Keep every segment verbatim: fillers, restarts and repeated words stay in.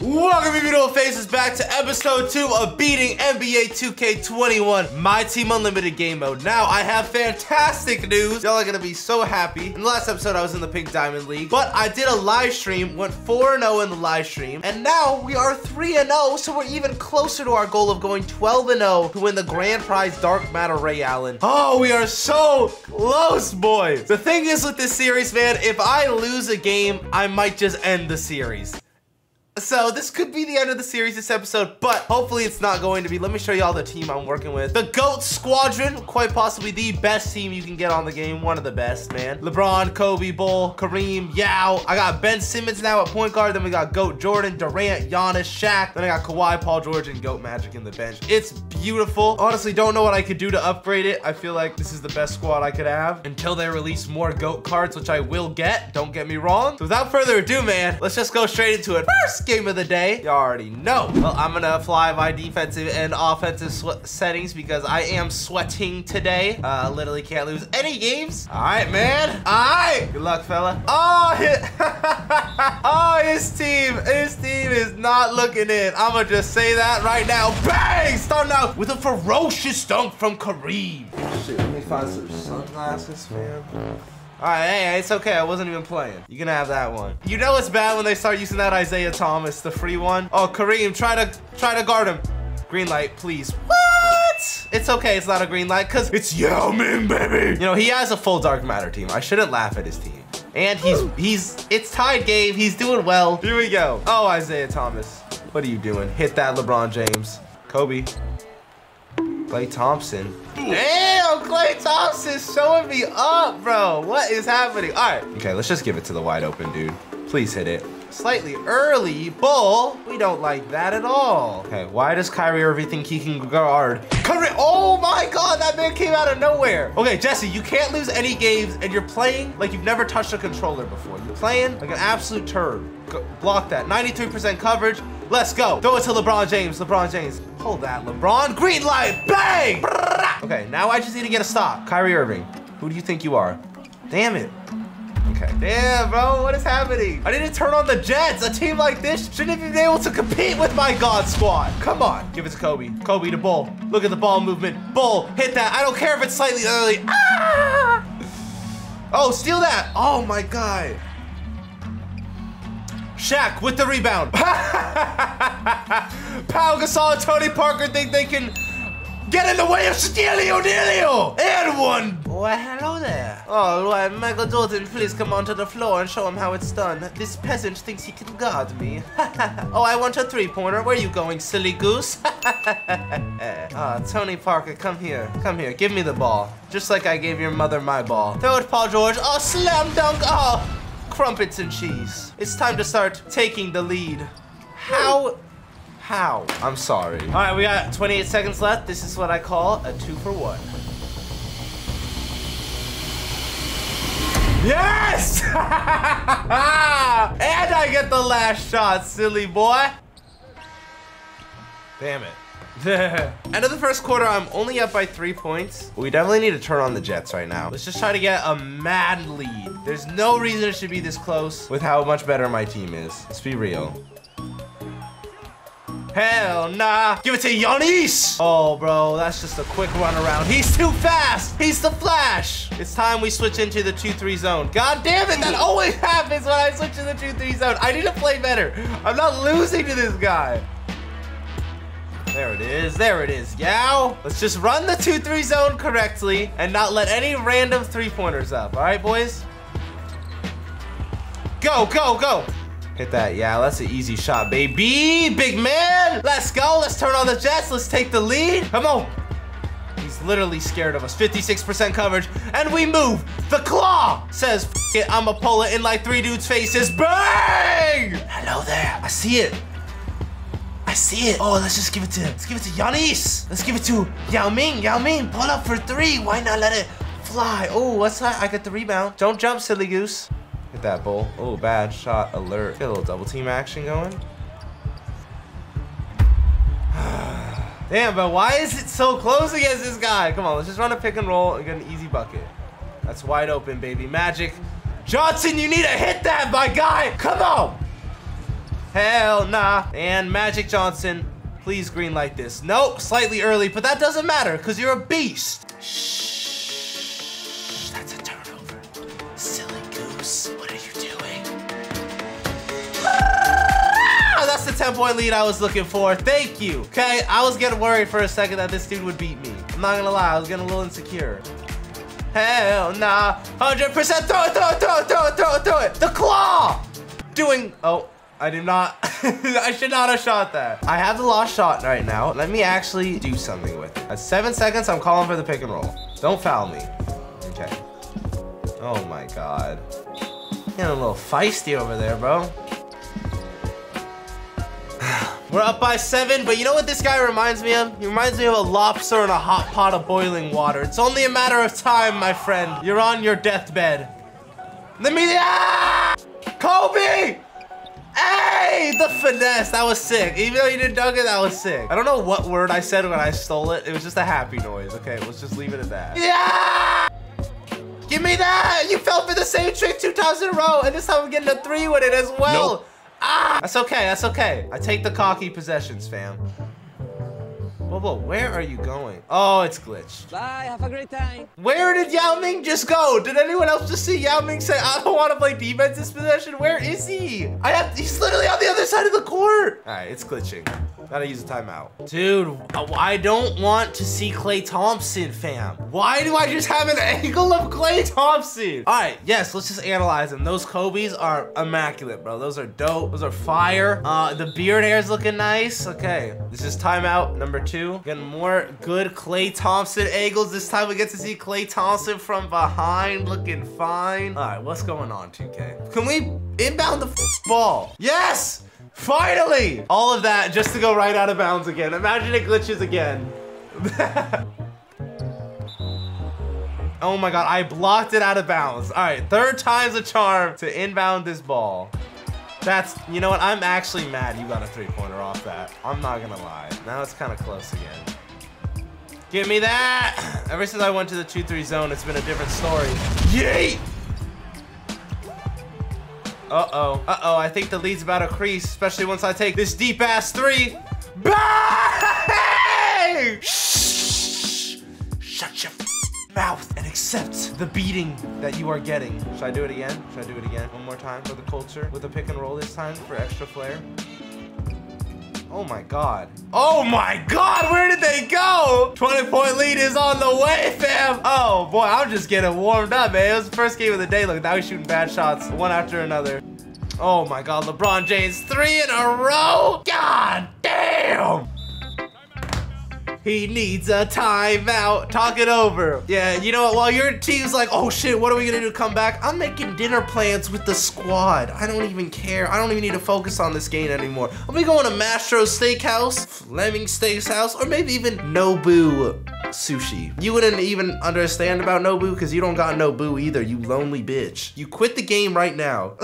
Welcome, beautiful faces, back to episode two of beating N B A two K twenty-one, my team unlimited game mode. Now, I have fantastic news. Y'all are gonna be so happy. In the last episode, I was in the Pink Diamond League, but I did a live stream, went four and oh in the live stream, and now we are three and oh, so we're even closer to our goal of going twelve and oh to win the grand prize Dark Matter Ray Allen. Oh, we are so close, boys. The thing is with this series, man, if I lose a game, I might just end the series. So this could be the end of the series this episode, but hopefully it's not going to be. Let me show you all the team I'm working with. The GOAT Squadron, quite possibly the best team you can get on the game. One of the best, man. LeBron, Kobe, Bull, Kareem, Yao. I got Ben Simmons now at point guard. Then we got GOAT Jordan, Durant, Giannis, Shaq. Then I got Kawhi, Paul George, and GOAT Magic in the bench. It's beautiful. Honestly, don't know what I could do to upgrade it. I feel like this is the best squad I could have until they release more GOAT cards, which I will get. Don't get me wrong. So without further ado, man, let's just go straight into it. First game of the day, you already know. Well, I'm gonna apply my defensive and offensive settings because I am sweating today. I uh, literally can't lose any games. All right, man. All right. Good luck, fella. Oh, his, oh, his team, his team is not looking in. I'm gonna just say that right now. Bang! Starting out with a ferocious dunk from Kareem. Shit, let me find some sunglasses, man. All right, hey, it's okay. I wasn't even playing. You're gonna have that one. You know it's bad when they start using that Isaiah Thomas, the free one. Oh, Kareem, try to try to guard him. Green light, please. What? It's okay. It's not a green light because it's Yao Ming, baby. You know he has a full Dark Matter team. I shouldn't laugh at his team. And he's he's it's tied game. He's doing well. Here we go. Oh, Isaiah Thomas, what are you doing? Hit that, LeBron James, Kobe, Klay Thompson. Damn, Klay Thompson's showing me up, bro. What is happening? All right. Okay, let's just give it to the wide open dude. Please hit it. Slightly early, Bull. We don't like that at all. Okay, why does Kyrie Irving think he can guard? Kyrie, oh my God, that man came out of nowhere. Okay, Jesse, you can't lose any games and you're playing like you've never touched a controller before. You're playing like an absolute turd. Go, block that, ninety-three percent coverage. Let's go. Throw it to LeBron James, LeBron James. Hold that, LeBron. Green light, bang! Okay, now I just need to get a stop. Kyrie Irving, who do you think you are? Damn it. Okay. Damn, bro, what is happening? I need to turn on the Jets. A team like this shouldn't even be able to compete with my God squad. Come on. Give it to Kobe. Kobe to Bull. Look at the ball movement. Bull, hit that. I don't care if it's slightly early. Ah! Oh, steal that. Oh, my God. Shaq with the rebound. Paul Gasol and Tony Parker think they can get in the way of Steelio Dionilio. And one. Well, hello there. Oh, right, Michael Jordan, please come onto the floor and show him how it's done. This peasant thinks he can guard me. Oh, I want a three-pointer. Where are you going, silly goose? Ah, oh, Tony Parker, come here. Come here, give me the ball. Just like I gave your mother my ball. Throw it, Paul George. Oh, slam dunk. Oh. Crumpets and cheese. It's time to start taking the lead. How? How? I'm sorry. All right, we got twenty-eight seconds left. This is what I call a two for one. Yes! And I get the last shot, silly boy. Damn it. End of the first quarter, I'm only up by three points. We definitely need to turn on the Jets right now. Let's just try to get a mad lead. There's no reason it should be this close with how much better my team is. Let's be real. Hell nah. Give it to Giannis. Oh, bro, that's just a quick run around. He's too fast. He's the Flash. It's time we switch into the two three zone. God damn it, that always happens when I switch to the two three zone. I need to play better. I'm not losing to this guy. There it is, there it is, Yao. Let's just run the two three zone correctly and not let any random three-pointers up. All right, boys? Go, go, go. Hit that, Yao, that's an easy shot, baby. Big man, let's go. Let's turn on the Jets, let's take the lead. Come on. He's literally scared of us. fifty-six percent coverage, and we move. The claw says, F it, I'ma pull it in like three dudes' faces. Bang! Hello there, I see it. I see it. Oh, let's just give it to him. Let's give it to Giannis. Let's give it to Yao Ming. Yao Ming, pull up for three. Why not let it fly? Oh, what's that? I get the rebound. Don't jump, silly goose. Hit that, Bull. Oh, bad shot alert. Get a little double team action going. Damn, but why is it so close against this guy? Come on, let's just run a pick and roll and get an easy bucket. That's wide open, baby. Magic. Johnson, you need to hit that, my guy. Come on. Hell nah. And Magic Johnson, please green light this. Nope, slightly early, but that doesn't matter because you're a beast. Shh, that's a turnover. Silly goose, what are you doing? Ah, that's the ten point lead I was looking for. Thank you. Okay, I was getting worried for a second that this dude would beat me. I'm not gonna lie, I was getting a little insecure. Hell nah, one hundred percent throw it, throw it, throw it, throw it, throw it, throw it. The claw! Doing, oh, I did not, I should not have shot that. I have the lost shot right now. Let me actually do something with it. At seven seconds, I'm calling for the pick and roll. Don't foul me. Okay. Oh my God. Getting a little feisty over there, bro. We're up by seven, but you know what this guy reminds me of? He reminds me of a lobster in a hot pot of boiling water. It's only a matter of time, my friend. You're on your deathbed. Let me, ah! Kobe! Hey, the finesse, that was sick. Even though you didn't dunk it, that was sick. I don't know what word I said when I stole it. It was just a happy noise. Okay, let's just leave it at that. Yeah! Give me that! You fell for the same trick two times in a row, and this time I'm getting a three with it as well. Nope. Ah! That's okay, that's okay. I take the cocky possessions, fam. Whoa, whoa, where are you going? Oh, it's glitched. Bye, have a great time. Where did Yao Ming just go? Did anyone else just see Yao Ming say, I don't want to play defense this possession? Where is he? I have, he's literally on the other side of the court. All right, it's glitching. Gotta use a timeout. Dude, I don't want to see Klay Thompson, fam. Why do I just have an angle of Klay Thompson? All right, yes, let's just analyze him. Those Kobe's are immaculate, bro. Those are dope. Those are fire. Uh, the beard hair's looking nice. Okay, this is timeout number two. Getting more good Klay Thompson angles. This time we get to see Klay Thompson from behind, looking fine. All right, what's going on, two K? Can we inbound the ball? Yes! Finally! All of that just to go right out of bounds again. Imagine it glitches again. Oh my God, I blocked it out of bounds. All right, third time's a charm to inbound this ball. That's, you know what? I'm actually mad you got a three-pointer off that. I'm not gonna lie. Now it's kind of close again. Give me that! Ever since I went to the two three zone, it's been a different story. Yeet! Uh-oh, uh-oh, I think the lead's about to crease, especially once I take this deep-ass three. Bang! Shh! Shut your mouth and accept the beating that you are getting. Should I do it again? Should I do it again? One more time for the culture with a pick and roll this time for extra flair. Oh my God. Oh my God, where did they go? twenty point lead is on the way, fam. Oh boy, I'm just getting warmed up, man. It was the first game of the day. Look, now he's shooting bad shots, one after another. Oh my God, LeBron James, three in a row? God damn. He needs a timeout. Talk it over. Yeah, you know what? While your team's like, oh shit, what are we gonna do to come back? I'm making dinner plans with the squad. I don't even care. I don't even need to focus on this game anymore. I'll be going to Mastro's Steakhouse, Fleming's Steakhouse, or maybe even Nobu Sushi. You wouldn't even understand about Nobu because you don't got Nobu either, you lonely bitch. You quit the game right now.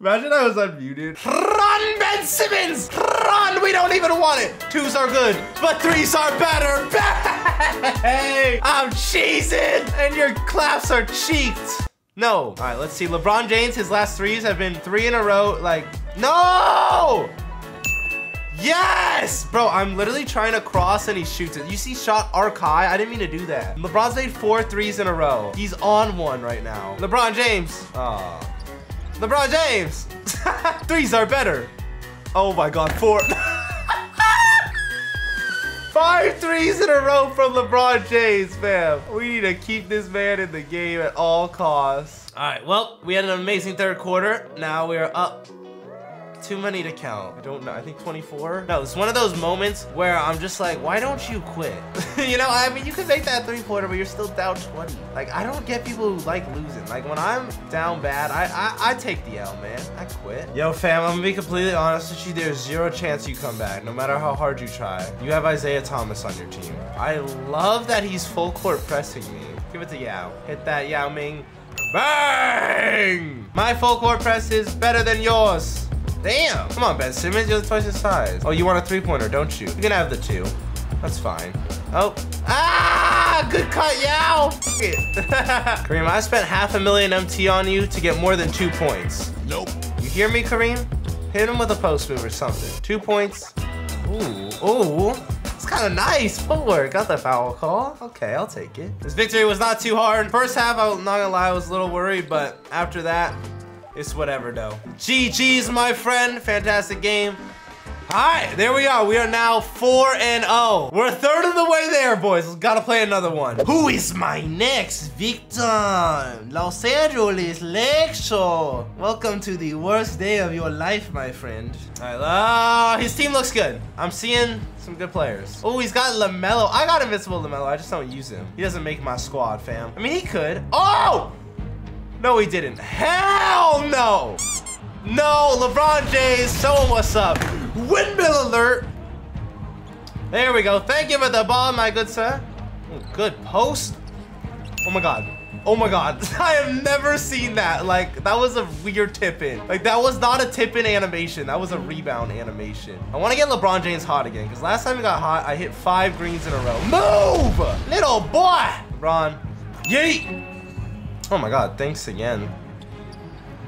Imagine I was unmuted. Run, Ben Simmons! Run! We don't even want it! Twos are good, but threes are better! Bang! I'm cheesing! And your claps are cheeked! No. All right, let's see. LeBron James, his last threes have been three in a row. Like, no! Yes! Bro, I'm literally trying to cross and he shoots it. You see shot archive? I didn't mean to do that. LeBron's made four threes in a row. He's on one right now. LeBron James. Aw. LeBron James. Threes are better. Oh my God, four. Five threes in a row from LeBron James, fam. We need to keep this man in the game at all costs. All right, well, we had an amazing third quarter. Now we're up. Too many to count. I don't know, I think twenty-four? No, it's one of those moments where I'm just like, why don't you quit? You know, I mean, you can make that three-pointer, but you're still down twenty. Like, I don't get people who like losing. Like, when I'm down bad, I I, I take the L, man. I quit. Yo, fam, I'm gonna be completely honest with you. There's zero chance you come back, no matter how hard you try. You have Isaiah Thomas on your team. I love that he's full court pressing me. Give it to Yao. Hit that, Yao Ming. Bang! My full court press is better than yours. Damn! Come on, Ben Simmons, you're twice his size. Oh, you want a three-pointer, don't you? You can have the two. That's fine. Oh. Ah! Good cut, Yao! Fuck it. Kareem, I spent half a million M T on you to get more than two points. Nope. You hear me, Kareem? Hit him with a post move or something. Two points. Ooh, ooh. It's kind of nice footwork. Got the foul call. Okay, I'll take it. This victory was not too hard. First half, I'm not gonna lie, I was a little worried, but after that, it's whatever though. G G's, my friend. Fantastic game. All right, there we are. We are now four and oh. We're a third of the way there, boys. We've got to play another one. Who is my next victim? Los Angeles Lake Show. Welcome to the worst day of your life, my friend. All right, uh, his team looks good. I'm seeing some good players. Oh, he's got LaMelo. I got Invincible LaMelo. I just don't use him. He doesn't make my squad, fam. I mean, he could. Oh! No, he didn't. Hell no! No, LeBron James, show him what's up. Windmill alert. There we go. Thank you for the ball, my good sir. Oh, good post. Oh my God. Oh my God. I have never seen that. Like, that was a weird tip-in. Like, that was not a tip-in animation. That was a rebound animation. I want to get LeBron James hot again, because last time he got hot, I hit five greens in a row. Move! Little boy! LeBron. Yeet! Oh my God. Thanks again.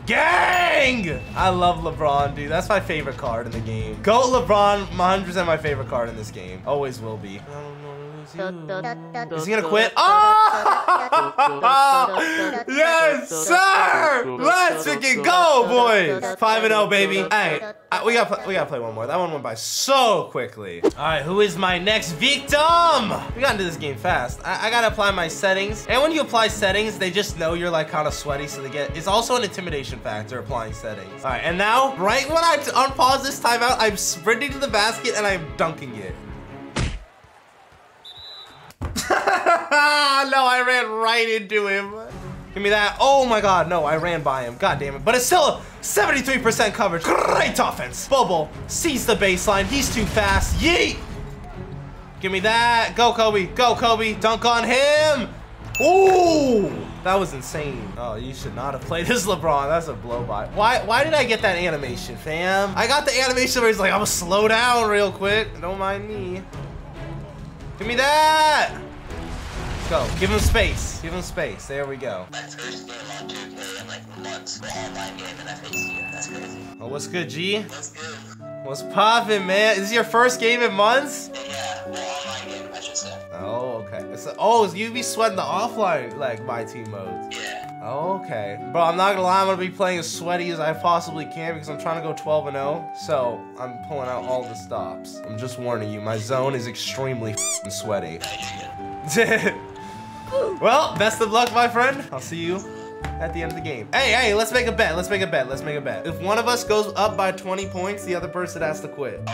Gang! I love LeBron, dude. That's my favorite card in the game. GOAT LeBron, one hundred percent my favorite card in this game. Always will be. Is he gonna quit? Oh! Yes, sir! Let's freaking go, boys! Five and oh, baby. Hey, we gotta we gotta play one more. That one went by so quickly. All right, who is my next victim? We got into this game fast. I, I gotta apply my settings. And when you apply settings, they just know you're like kind of sweaty, so they get. It's also an intimidation factor applying settings. All right, and now right when I unpause this timeout, I'm sprinting to the basket and I'm dunking it. No, I ran right into him. Give me that. Oh my God, no, I ran by him. God damn it. But it's still seventy-three percent coverage. Great offense. Bobo sees the baseline. He's too fast. Yeet. Give me that. Go, Kobe. Go, Kobe. Dunk on him. Ooh. That was insane. Oh, you should not have played this LeBron. That's a blow by. Why Why did I get that animation, fam? I got the animation where he's like, I'm gonna slow down real quick. Don't mind me. Give me that. Go. Give him space. Give him space. There we go. My first game on two K in like months. My online game and I faced you. That's crazy. Oh, what's good, G? What's good? What's poppin', man? Is this your first game in months? Yeah, well, online game, I should say. Oh, okay. It's a, oh, you be sweating the offline, like, my team modes. Yeah. Oh, okay. Bro, I'm not gonna lie. I'm gonna be playing as sweaty as I possibly can because I'm trying to go twelve and oh. So, I'm pulling out all the stops. I'm just warning you. My zone is extremely f***ing sweaty. Well, best of luck, my friend. I'll see you at the end of the game. Hey, hey, let's make a bet. Let's make a bet. Let's make a bet. If one of us goes up by twenty points, the other person has to quit.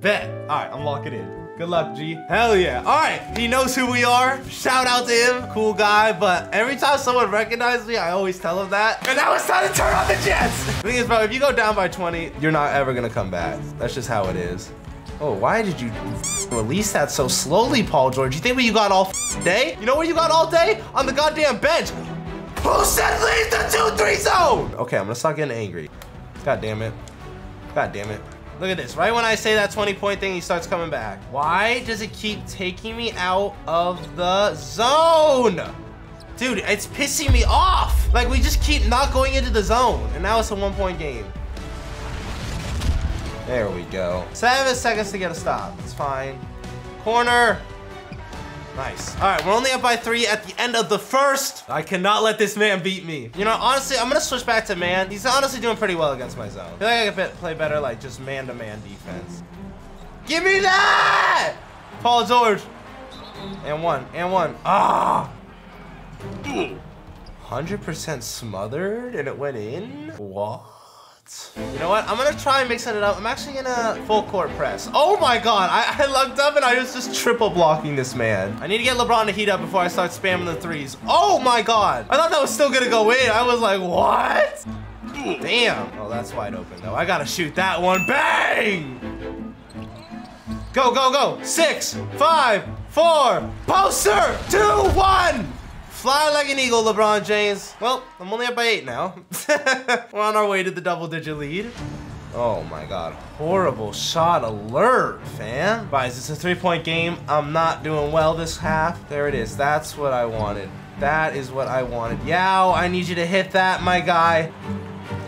Bet. All right, I'm locking in. Good luck, G. Hell yeah. All right, he knows who we are. Shout out to him. Cool guy, but every time someone recognizes me, I always tell him that. And now it's time to turn on the Jets. The thing is, bro, if you go down by twenty, you're not ever going to come back. That's just how it is. Oh, why did you release that so slowly, Paul George? You think what you got all day? You know what you got all day? On the goddamn bench. Who said leave the two three zone? Okay, I'm gonna start getting angry. God damn it. God damn it. Look at this. Right when I say that twenty point thing, he starts coming back. Why does it keep taking me out of the zone? Dude, it's pissing me off. Like, we just keep not going into the zone. And now it's a one-point game. There we go. Seven seconds to get a stop. It's fine. Corner. Nice. All right, we're only up by three at the end of the first. I cannot let this man beat me. You know, honestly, I'm going to switch back to man. He's honestly doing pretty well against my zone. I feel like I could play better, like, just man-to-man defense. Give me that! Paul George. And one. And one. Ah! one hundred percent smothered, and it went in? What? You know what? I'm gonna try and mix it up. I'm actually gonna full court press. Oh my God, I, I lucked up and I was just triple blocking this man. I need to get LeBron to heat up before I start spamming the threes. Oh my God. I thought that was still gonna go in. I was like, what? Damn. Oh, that's wide open though. I gotta shoot that one. Bang! Go, go, go. Six, five, four, poster, two, one. Fly like an eagle, LeBron James. Well, I'm only up by eight now. We're on our way to the double-digit lead. Oh my God, horrible shot alert, fam. Guys, it's a three-point game. I'm not doing well this half. There it is, that's what I wanted. That is what I wanted. Yao, I need you to hit that, my guy.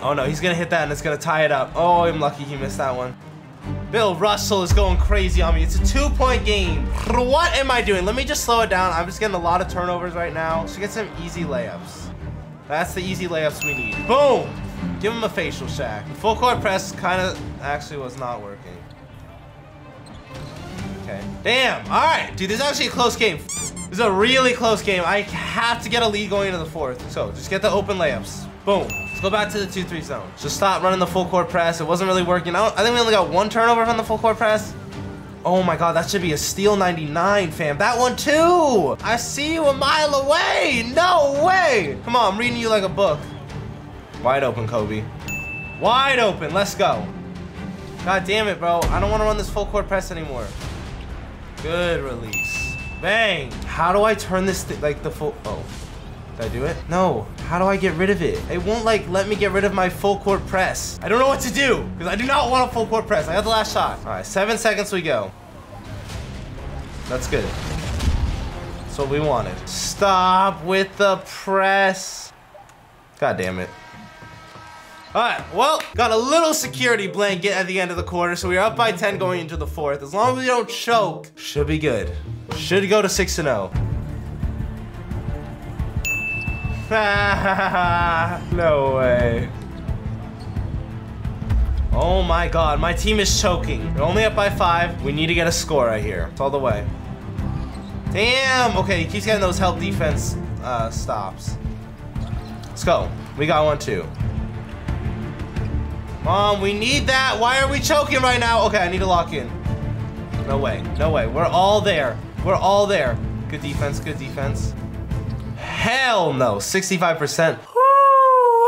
Oh no, he's gonna hit that and it's gonna tie it up. Oh, I'm lucky he missed that one. Bill Russell is going crazy on me. It's a two-point game. What am I doing? Let me just slow it down. I'm just getting a lot of turnovers right now. So get some easy layups. That's the easy layups we need. Boom! Give him a facial shack. The full court press kind of actually was not working. Okay. Damn! Alright! Dude, this is actually a close game. This is a really close game. I have to get a lead going into the fourth. So, just get the open layups. Boom. Let's go back to the two three zone. Just stop running the full court press. It wasn't really working out. I think we only got one turnover from the full court press. Oh my God, that should be a steal ninety-nine, fam. That one too. I see you a mile away. No way. Come on, I'm reading you like a book. Wide open, Kobe. Wide open. Let's go. God damn it, bro. I don't want to run this full court press anymore. Good release. Bang. How do I turn this th like the full? Oh. Did I do it? No. How do I get rid of it? It won't like let me get rid of my full court press. I don't know what to do because I do not want a full court press. I got the last shot. All right, seven seconds we go. That's good. That's what we wanted. Stop with the press. God damn it. All right, well, got a little security blanket at the end of the quarter, so we're up by ten going into the fourth. As long as we don't choke, should be good. Should go to six and oh. No way. Oh my God, my team is choking. We're only up by five. We need to get a score right here. It's all the way. Damn, okay, he keeps getting those help defense uh, stops. Let's go. We got one too. Mom, we need that. Why are we choking right now? Okay, I need to lock in. No way, no way. We're all there. We're all there. Good defense, good defense. Hell no, sixty-five percent. Ooh,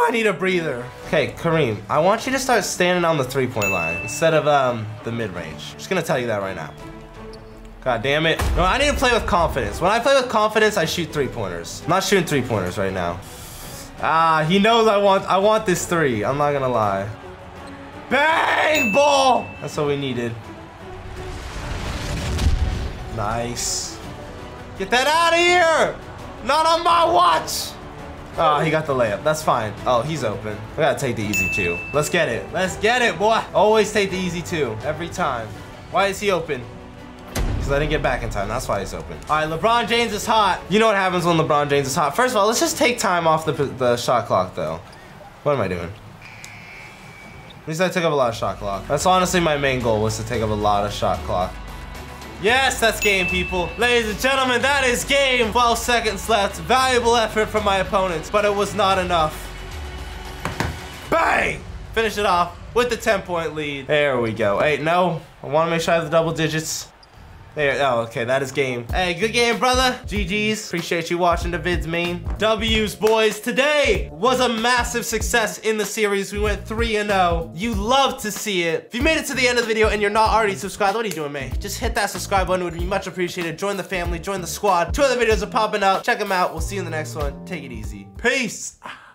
I need a breather. Okay, Kareem, I want you to start standing on the three-point line instead of um, the mid-range. Just gonna tell you that right now. God damn it. No, I need to play with confidence. When I play with confidence, I shoot three-pointers. I'm not shooting three-pointers right now. Ah, he knows I want I want this three. I'm not gonna lie. Bang, ball! That's what we needed. Nice. Get that out of here! Not on my watch! Oh, he got the layup. That's fine. Oh, he's open. I gotta take the easy two. Let's get it. Let's get it, boy. Always take the easy two. Every time. Why is he open? Because I didn't get back in time. That's why he's open. All right, LeBron James is hot. You know what happens when LeBron James is hot. First of all, let's just take time off the, the shot clock, though. What am I doing? At least I took up a lot of shot clock. That's honestly my main goal, was to take up a lot of shot clock. Yes, that's game, people. Ladies and gentlemen, that is game. twelve seconds left. Valuable effort from my opponents, but it was not enough. Bang! Finish it off with the ten-point lead. There we go. Hey, no. I want to make sure I have the double digits. There. Oh, okay. That is game. Hey, good game, brother. G G's. Appreciate you watching the vids, man. W's, boys. Today was a massive success in the series. We went three and oh. You love to see it. If you made it to the end of the video and you're not already subscribed, what are you doing, man? Just hit that subscribe button. It would be much appreciated. Join the family. Join the squad. Two other videos are popping up. Check them out. We'll see you in the next one. Take it easy. Peace.